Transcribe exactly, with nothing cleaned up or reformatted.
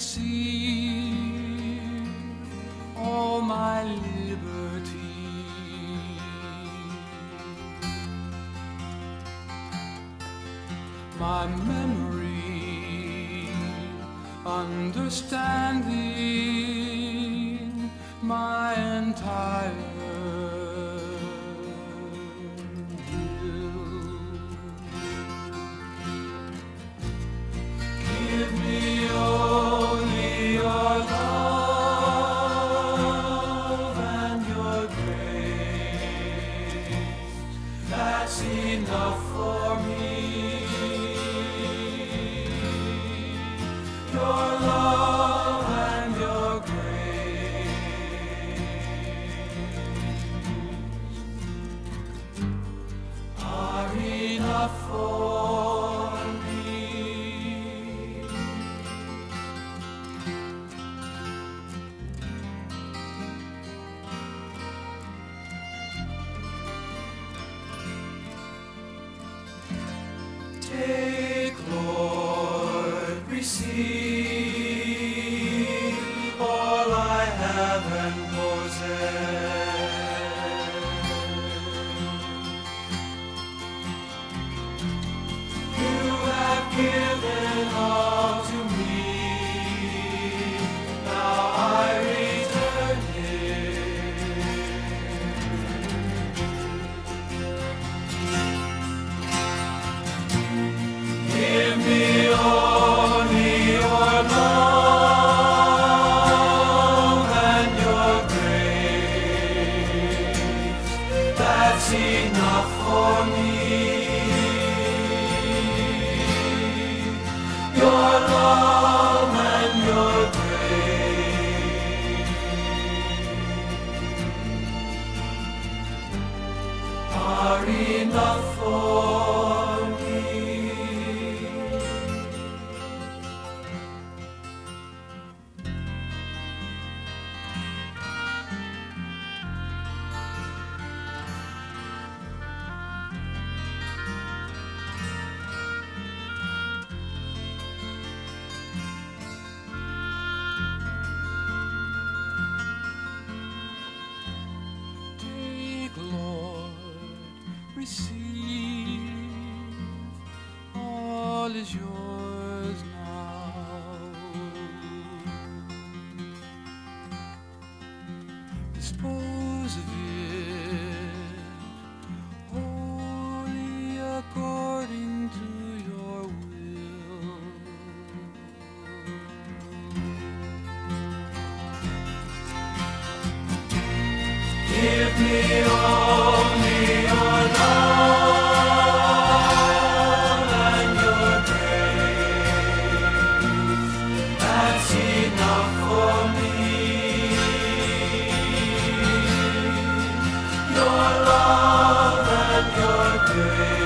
receive all my liberty. My memory, understanding, my entire enough for me. Your love and your grace are enough for me. Take, Lord, receive all I have and possess. You have given all to me, now I return it. Give me only your love and your grace. That's enough for me. Your love and your grace are enough for me. Receive, all is yours now. Dispose of it wholly according to your will. Give me only your love. Your love and your grace